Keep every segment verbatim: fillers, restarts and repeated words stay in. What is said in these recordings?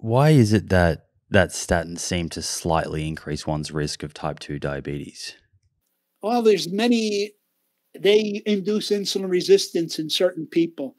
Why is it that that statins seem to slightly increase one's risk of type two diabetes? Well, there's many, they induce insulin resistance in certain people.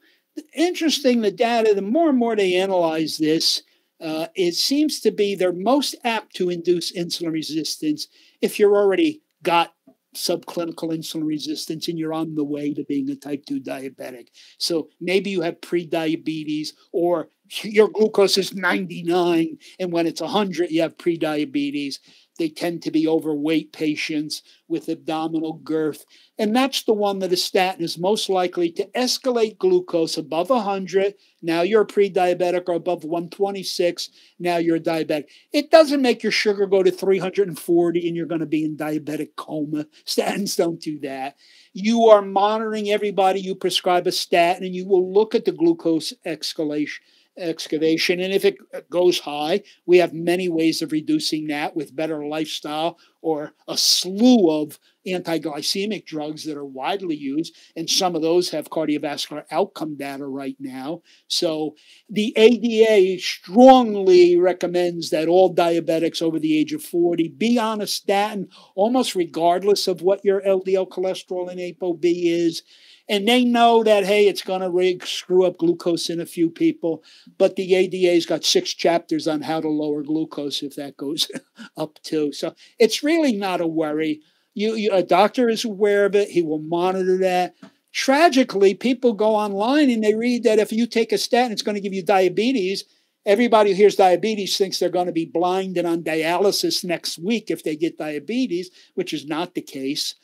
Interesting, the data, the more and more they analyze this, uh, it seems to be they're most apt to induce insulin resistance if you're already got subclinical insulin resistance and you're on the way to being a type two diabetic. So maybe you have prediabetes, or your glucose is ninety-nine and when it's one hundred you have prediabetes. They tend to be overweight patients with abdominal girth, and that's the one that a statin is most likely to escalate glucose above one hundred. Now you're pre-diabetic, or above one twenty-six. Now you're a diabetic. It doesn't make your sugar go to three hundred forty and you're going to be in diabetic coma. Statins don't do that. You are monitoring everybody you prescribe a statin, and you will look at the glucose escalation. excavation. And if it goes high, we have many ways of reducing that with better lifestyle or a slew of anti-glycemic drugs that are widely used. And some of those have cardiovascular outcome data right now. So the A D A strongly recommends that all diabetics over the age of forty be on a statin, almost regardless of what your L D L cholesterol and ApoB is. And they know that, hey, it's going to screw up glucose in a few people. But the A D A's got six chapters on how to lower glucose if that goes up too. So it's really not a worry. You, you, a doctor is aware of it. He will monitor that. Tragically, people go online and they read that if you take a statin, it's going to give you diabetes. Everybody who hears diabetes thinks they're going to be blind and on dialysis next week if they get diabetes, which is not the case.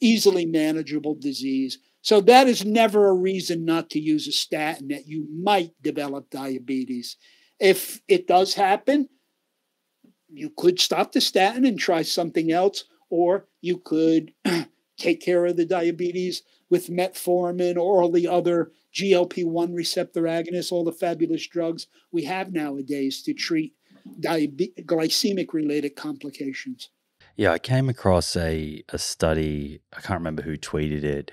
Easily manageable disease. So that is never a reason not to use a statin, that you might develop diabetes. If it does happen, you could stop the statin and try something else, or you could take care of the diabetes with metformin or all the other G L P one receptor agonists, all the fabulous drugs we have nowadays to treat glycemic-related complications. Yeah, I came across a, a study, I can't remember who tweeted it,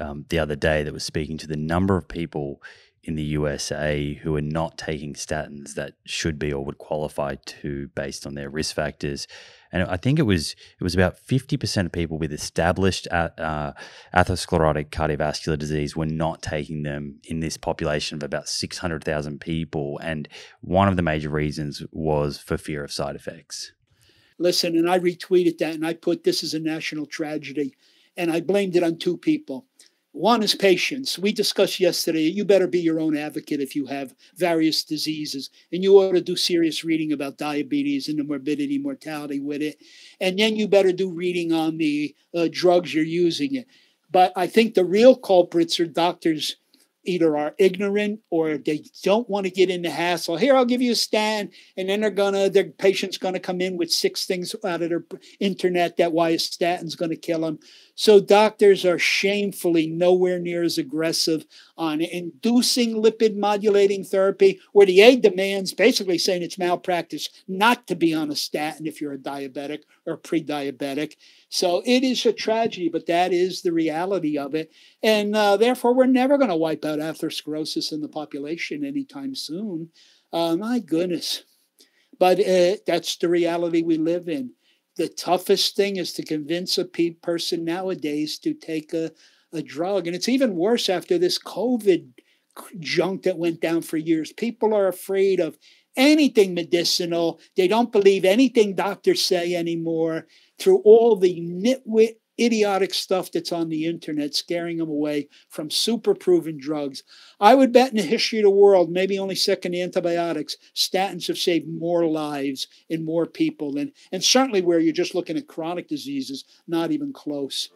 um, the other day, that was speaking to the number of people in the U S A who are not taking statins that should be or would qualify to based on their risk factors. And I think it was it was about fifty percent of people with established uh, atherosclerotic cardiovascular disease were not taking them in this population of about six hundred thousand people. And one of the major reasons was for fear of side effects. Listen, and I retweeted that and I put, this is a national tragedy. And I blamed it on two people. One is patients. We discussed yesterday, you better be your own advocate if you have various diseases. And you ought to do serious reading about diabetes and the morbidity, mortality with it. And then you better do reading on the uh, drugs you're using it. But I think the real culprits are doctors. Either are ignorant or they don't want to get into hassle. Here, I'll give you a statin, and then they're gonna their patient's gonna come in with six things out of their internet that why a statin's gonna kill them. So doctors are shamefully nowhere near as aggressive on inducing lipid modulating therapy, where the A D A demands basically saying it's malpractice not to be on a statin if you're a diabetic or pre-diabetic. So it is a tragedy, but that is the reality of it. And uh, therefore, we're never going to wipe out atherosclerosis in the population anytime soon. Uh, my goodness. But uh, that's the reality we live in. The toughest thing is to convince a pe person nowadays to take a, a drug. And it's even worse after this COVID junk that went down for years. People are afraid of anything medicinal. They don't believe anything doctors say anymore, through all the nitwit, idiotic stuff that's on the internet, scaring them away from super proven drugs. I would bet in the history of the world, maybe only second to antibiotics, statins have saved more lives and more people. And, and certainly where you're just looking at chronic diseases, not even close.